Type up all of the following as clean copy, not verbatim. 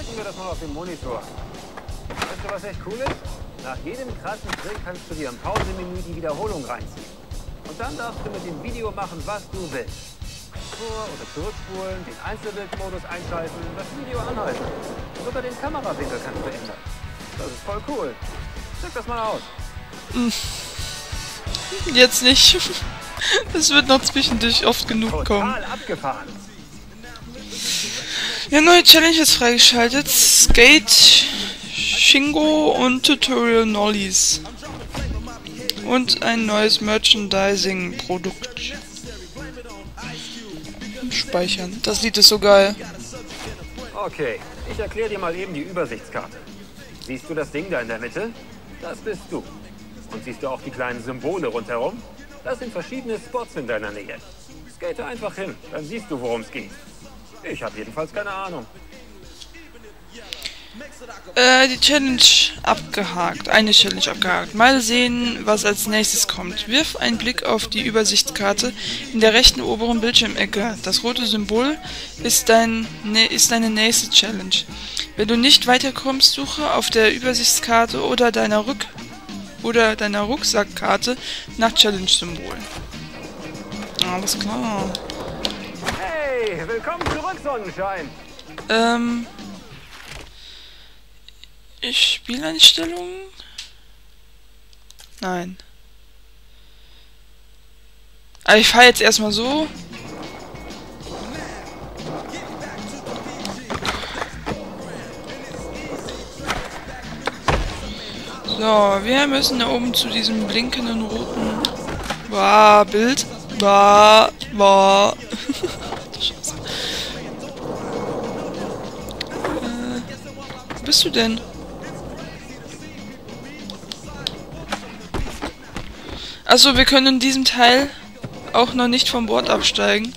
Schicken wir das mal auf den Monitor. Weißt du, was echt cool ist? Nach jedem krassen Trick kannst du dir im Pausenmenü die Wiederholung reinziehen. Und dann darfst du mit dem Video machen, was du willst. Vor- oder zurückspulen, den Einzelbildmodus einschalten, das Video anhalten. Sogar den Kamerawinkel kannst du ändern. Das ist voll cool. Check das mal aus. Jetzt nicht. Es wird noch zwischendurch oft genug total kommen. Abgefahren. Ja, neue Challenge ist freigeschaltet. Skate, Shingo und Tutorial Nollies. Und ein neues Merchandising-Produkt. Speichern. Das Lied ist so geil. Okay, ich erkläre dir mal eben die Übersichtskarte. Siehst du das Ding da in der Mitte? Das bist du. Und siehst du auch die kleinen Symbole rundherum? Das sind verschiedene Spots in deiner Nähe. Skate einfach hin, dann siehst du, worum es geht. Ich habe jedenfalls keine Ahnung. Die Challenge abgehakt. Eine Challenge abgehakt. Mal sehen, was als nächstes kommt. Wirf einen Blick auf die Übersichtskarte in der rechten oberen Bildschirmecke. Das rote Symbol ist deine nächste Challenge. Wenn du nicht weiterkommst, suche auf der Übersichtskarte oder deiner Rucksackkarte nach Challenge-Symbol. Alles klar. Hey, willkommen zurück, Sonnenschein! Spieleinstellungen? Nein. Aber ich fahre jetzt erstmal so. So, wir müssen da oben zu diesem blinkenden roten Bild. Scheiße. Wo bist du denn? Achso, wir können in diesem Teil auch noch nicht vom Board absteigen.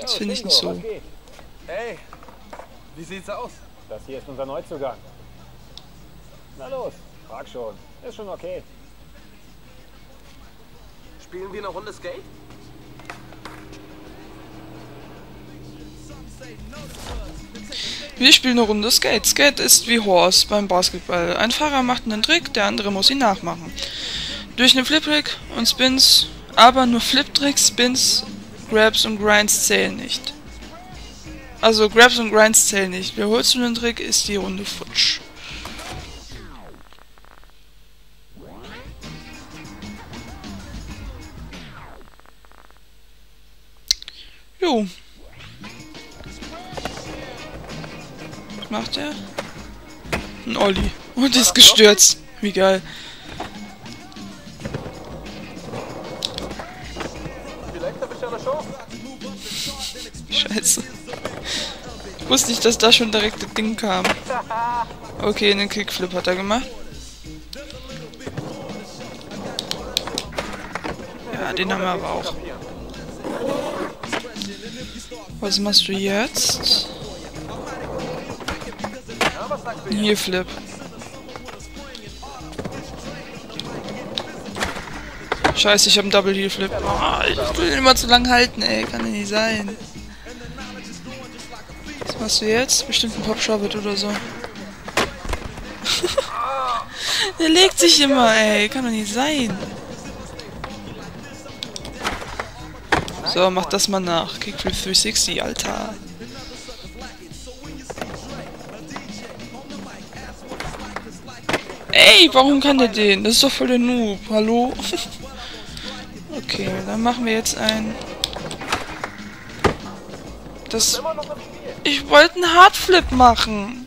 Das finde ich nicht so. Hey, wie sieht's aus? Das hier ist unser Neuzugang. Na los, frag schon. Ist schon okay. Spielen wir eine Runde Skate? Wir spielen eine Runde Skate. Skate ist wie Horse beim Basketball. Ein Fahrer macht einen Trick, der andere muss ihn nachmachen. Durch einen Flip-Trick und Spins, aber nur Flip-Tricks, Spins, Grabs und Grinds zählen nicht. Also Grabs und Grinds zählen nicht. Wiederholst du einen Trick, ist die Runde futsch. Jo. Was macht er? Ein Ollie. Und ist gestürzt. Wie geil. Scheiße. Ich wusste nicht, dass da schon direkt das Ding kam. Okay, einen Kickflip hat er gemacht. Ja, den haben wir aber auch. Was machst du jetzt? Hier Flip. Scheiße, ich hab einen Double Heel Flip. Oh, ich will immer zu lang halten, ey. Kann ja nicht sein. Was machst du jetzt? Bestimmt ein Pop-Shubbit oder so. Der legt sich immer, ey. Kann doch nicht sein. So, mach das mal nach. Kickflip 360, Alter. Ey, warum kann der den? Das ist doch voll der Noob. Hallo? Okay, dann machen wir jetzt ein... Das... Ich wollte einen Hardflip machen.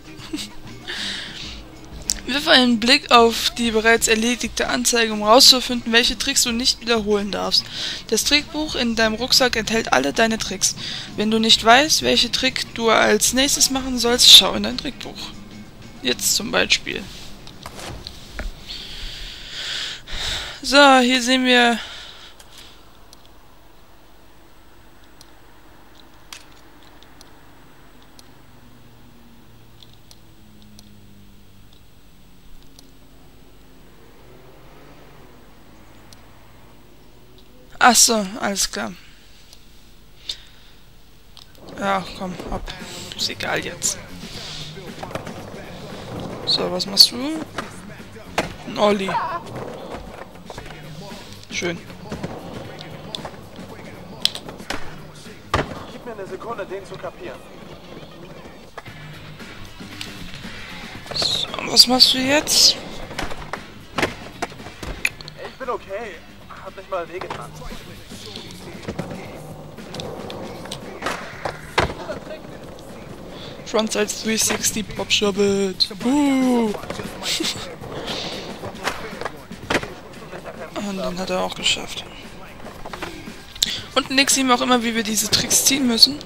Wirf einen Blick auf die bereits erledigte Anzeige, um rauszufinden, welche Tricks du nicht wiederholen darfst. Das Trickbuch in deinem Rucksack enthält alle deine Tricks. Wenn du nicht weißt, welche Trick du als nächstes machen sollst, schau in dein Trickbuch. Jetzt zum Beispiel. So, hier sehen wir... Achso, alles klar. Ja, komm, ab. Ist egal jetzt. So, was machst du? Ein Ollie. Schön. Gib mir eine Sekunde, den zu kapieren. So, was machst du jetzt? Ich bin okay. Hat nicht mal wehgetan. Frontside 360 Pop Shubbit. Und dann hat er auch geschafft. Und Nick sieht mir auch immer, wie wir diese Tricks ziehen müssen.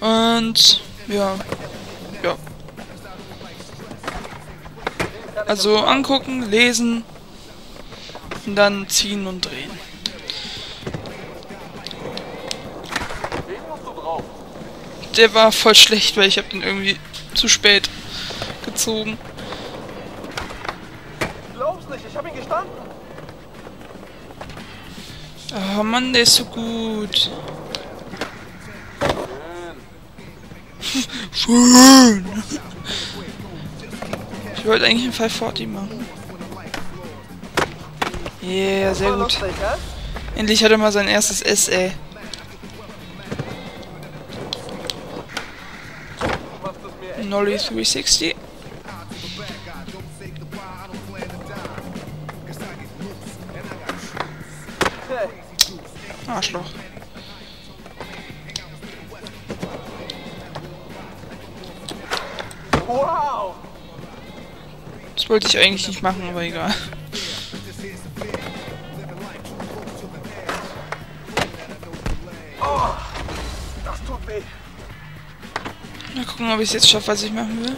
Und ja. Also angucken, lesen und dann ziehen und drehen. Der war voll schlecht, weil ich habe den irgendwie zu spät gezogen. Ich glaub's nicht, ich habe ihn gestanden. Oh Mann, der ist so gut. Schön. Ich wollte eigentlich einen 540 machen. Yeah, sehr gut. Endlich hat er mal sein erstes S, ey. Ollie 360. Arschloch. Wow. Das wollte ich eigentlich nicht machen, aber egal. Oh, das tut weh. Mal gucken, ob ich es jetzt schaffe, was ich machen will.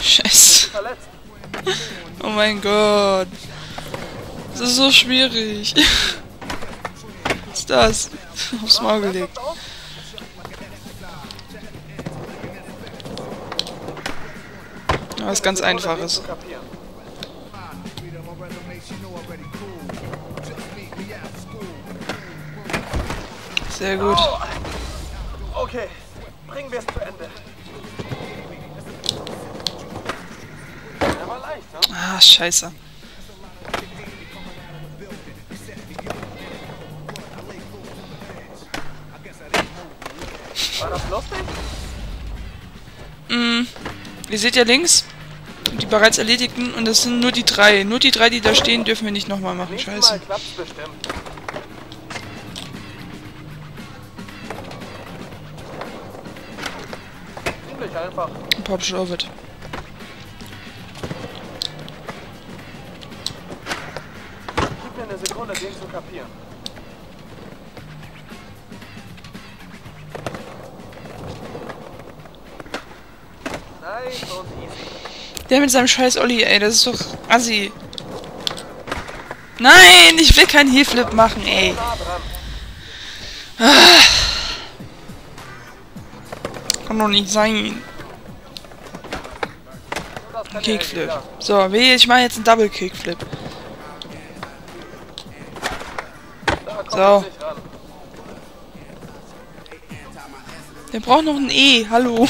Scheiße. Oh mein Gott. Das ist so schwierig. Was ist das? Aufs Maul gelegt. Ja, was ganz Einfaches. Sehr gut. Okay. Bringen wir es zu Ende. Der war leicht, ne? Ah, scheiße. War das lustig? Ihr seht ja links die bereits erledigten und das sind nur die drei. Nur die drei, die da stehen, dürfen wir nicht nochmal machen. Scheiße. Einfach. Ein Pop Shubbit. Gib mir eine Sekunde, den zu kapieren. Nice und easy. Der mit seinem scheiß Ollie, ey, das ist doch assi. Nein, ich will keinen Heelflip machen, ey. Kann doch nicht sein. Kickflip. So, ich mache jetzt einen Double Kickflip. So. Der braucht noch ein E. Hallo.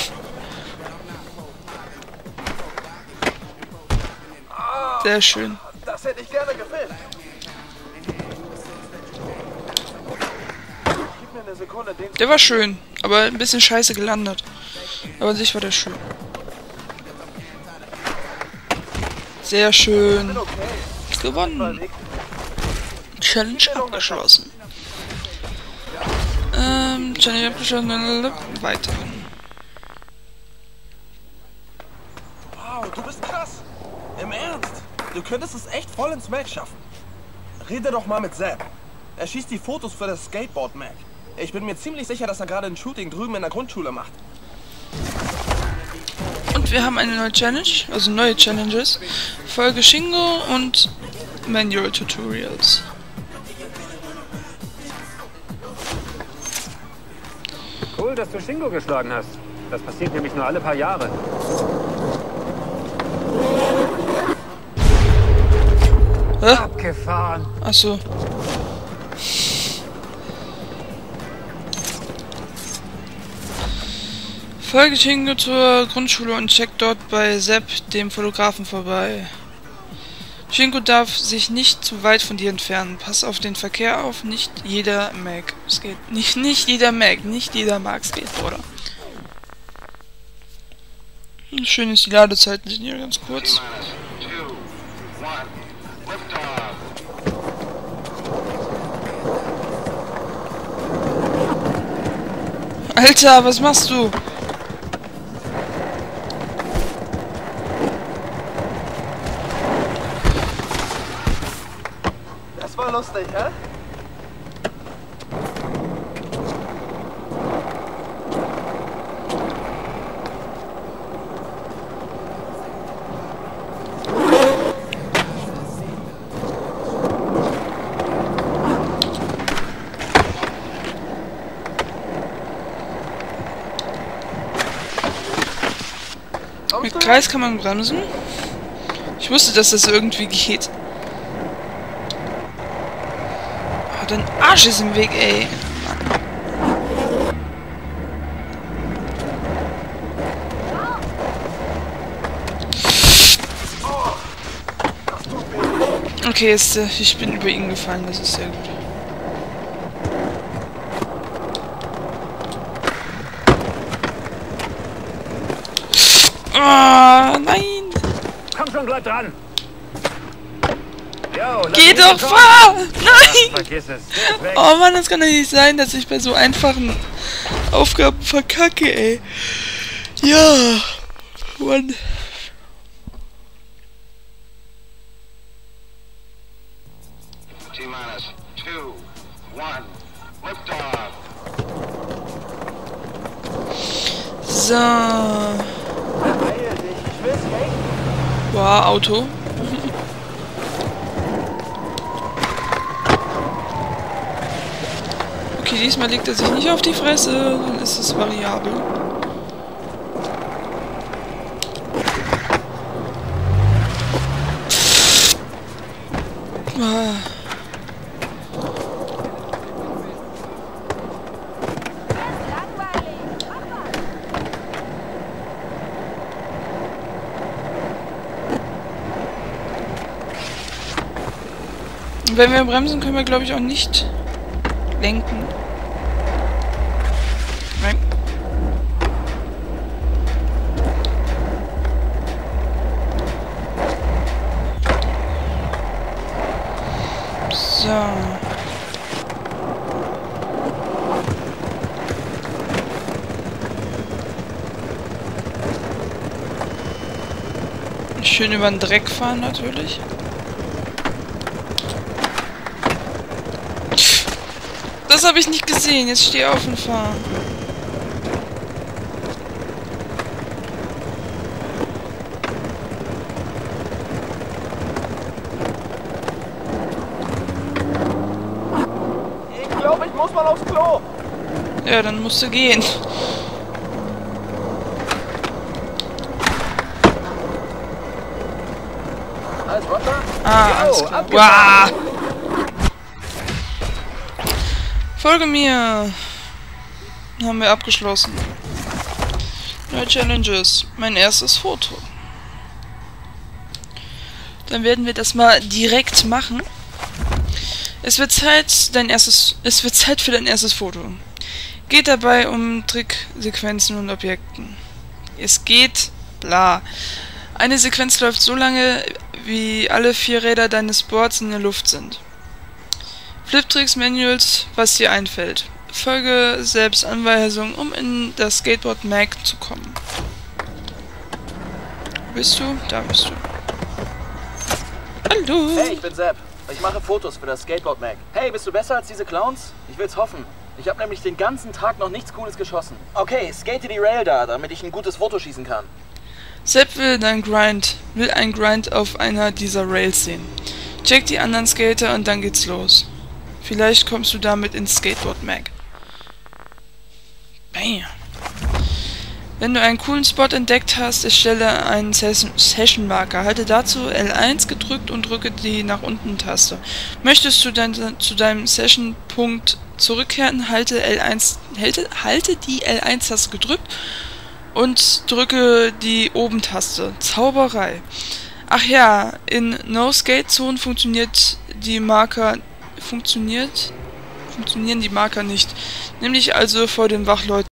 Sehr schön. Das hätte ich gerne gefilmt. Der war schön, aber ein bisschen scheiße gelandet. Aber an sich war der schön. Sehr schön. Gewonnen. Challenge abgeschlossen. Challenge abgeschlossen. Weiter. Wow, du bist krass. Im Ernst. Du könntest es echt voll ins Match schaffen. Rede doch mal mit Sepp. Er schießt die Fotos für das Skateboard-Mag. Ich bin mir ziemlich sicher, dass er gerade ein Shooting drüben in der Grundschule macht. Und wir haben eine neue Challenge, also neue Challenges. Folge Shingo und Manual Tutorials. Cool, dass du Shingo geschlagen hast. Das passiert nämlich nur alle paar Jahre. Hä? Abgefahren. Ach so. Folge Tingo zur Grundschule und checkt dort bei Sepp, dem Fotografen, vorbei. Tingo darf sich nicht zu weit von dir entfernen. Pass auf den Verkehr auf. Nicht jeder mag Skateboarder. Nicht jeder mag Skateboarder. Schön ist die Ladezeiten sind hier ganz kurz. Alter, was machst du? Das war lustig, hä? Mit Kreis kann man bremsen. Ich wusste, dass das irgendwie geht. Oh, dein Arsch ist im Weg, ey. Okay, ich bin über ihn gefallen, das ist sehr gut. Oh, nein! Komm schon, bleib dran! Yo, geh doch fahr! Nein! Vergiss es. Oh Mann, das kann doch nicht sein, dass ich bei so einfachen Aufgaben verkacke, ey. Ja. Mann. So. Boah, Auto. Okay, diesmal legt er sich nicht auf die Fresse, dann ist es variabel. Wenn wir bremsen, können wir, glaube ich, auch nicht lenken. Nein. So. Schön über den Dreck fahren, natürlich. Das habe ich nicht gesehen. Jetzt steh auf und fahr. Ich glaube, ich muss mal aufs Klo. Ja, dann musst du gehen. Alles klar. Wow. Folge mir! Haben wir abgeschlossen. Neue Challenges. Mein erstes Foto. Dann werden wir das mal direkt machen. Es wird Zeit für dein erstes Foto. Geht dabei um Tricksequenzen und Objekten. Es geht bla. Eine Sequenz läuft so lange, wie alle 4 Räder deines Boards in der Luft sind. Fliptricks, Manuals, was dir einfällt. Folge selbst Anweisungen, um in das Skateboard-Mag zu kommen. Bist du? Da bist du. Hallo! Hey, ich bin Sepp. Ich mache Fotos für das Skateboard-Mag. Hey, bist du besser als diese Clowns? Ich will's hoffen. Ich habe nämlich den ganzen Tag noch nichts Cooles geschossen. Okay, skate die Rail da, damit ich ein gutes Foto schießen kann. Sepp will einen Grind auf einer dieser Rails sehen. Check die anderen Skater und dann geht's los. Vielleicht kommst du damit ins Skateboard-Mag. Bam. Wenn du einen coolen Spot entdeckt hast, erstelle einen Session-Marker. Halte dazu L1 gedrückt und drücke die nach unten Taste. Möchtest du zu deinem Session-Punkt zurückkehren, halte die L1-Taste gedrückt und drücke die oben-Taste. Zauberei. Ach ja, in No-Skate-Zonen funktionieren die Marker nicht. Nämlich also vor den Wachleuten.